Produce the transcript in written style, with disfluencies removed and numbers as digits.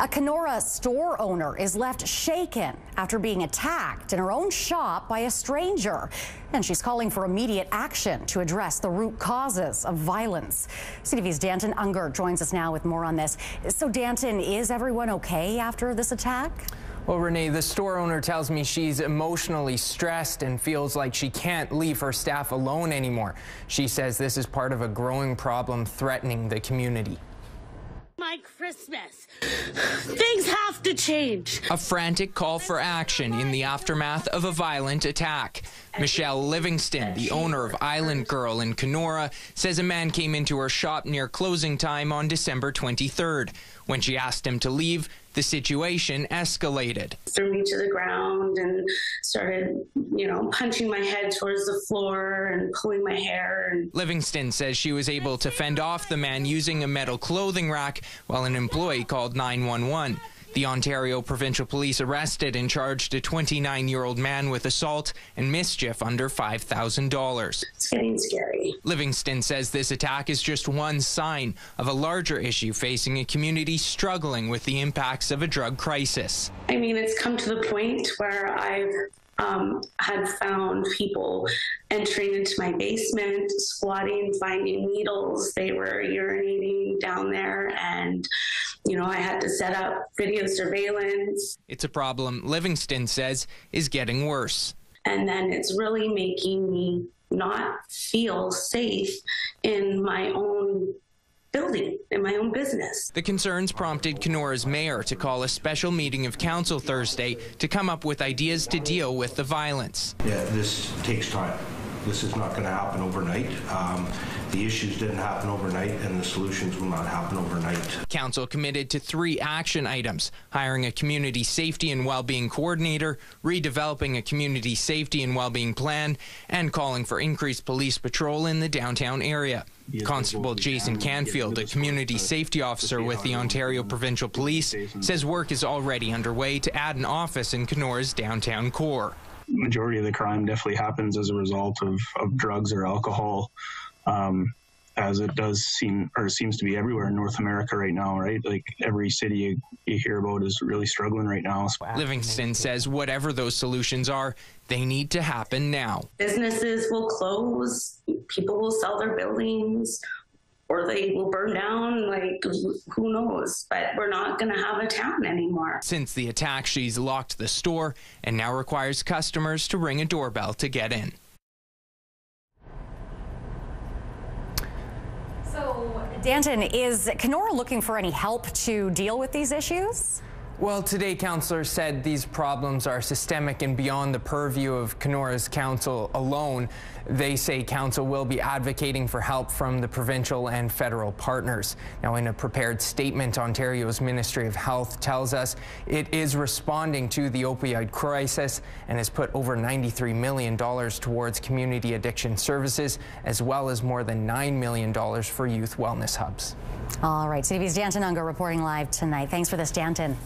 A Kenora store owner is left shaken after being attacked in her own shop by a stranger, and she's calling for immediate action to address the root causes of violence. CTV's Danton Unger joins us now with more on this. So Danton, is everyone okay after this attack? Well, Renee, the store owner tells me she's emotionally stressed and feels like she can't leave her staff alone anymore. She says this is part of a growing problem threatening the community. My Christmas. Things have to change. A frantic call for action in the aftermath of a violent attack. Michelle Livingston, the owner of Island Girl in Kenora, says a man came into her shop near closing time on December 23rd. When she asked him to leave, the situation escalated. Threw me to the ground and started, punching my head towards the floor and pulling my hair. And Livingston says she was able to fend off the man using a metal clothing rack while an employee called 911. The Ontario Provincial Police arrested and charged a 29-year-old man with assault and mischief under $5,000. It's getting scary. Livingston says this attack is just one sign of a larger issue facing a community struggling with the impacts of a drug crisis. I mean, it's come to the point where I've had found people entering into my basement, squatting, finding needles. They were urinating down there, and I had to set up video surveillance. It's a problem Livingston says is getting worse. And then it's really making me not feel safe in my own building, in my own business. The concerns prompted Kenora's mayor to call a special meeting of council Thursday to come up with ideas to deal with the violence. Yeah, this takes time. This is not going to happen overnight. The issues didn't happen overnight, and the solutions will not happen overnight. Council committed to 3 action items: hiring a community safety and well-being coordinator, redeveloping a community safety and well-being plan, and calling for increased police patrol in the downtown area. Constable Jason Canfield, a community safety officer with the Ontario Provincial Police, says work is already underway to add an office in Kenora's downtown core. Majority of the crime definitely happens as a result of drugs or alcohol, as it does seem, or seems to be everywhere in North America right now, right? Like every city you hear about is really struggling right now. Livingston says whatever those solutions are, they need to happen now. Businesses will close, people will sell their buildings, or they will burn down, who knows, but we're not going to have a town anymore. Since the attack, she's locked the store and now requires customers to ring a doorbell to get in. So, Danton, is Kenora looking for any help to deal with these issues? Well, today, councillors said these problems are systemic and beyond the purview of Kenora's council alone. They say council will be advocating for help from the provincial and federal partners. Now, in a prepared statement, Ontario's Ministry of Health tells us it is responding to the opioid crisis and has put over $93 million towards community addiction services, as well as more than $9 million for youth wellness hubs. All right, CTV's Danton Unger reporting live tonight. Thanks for this, Danton.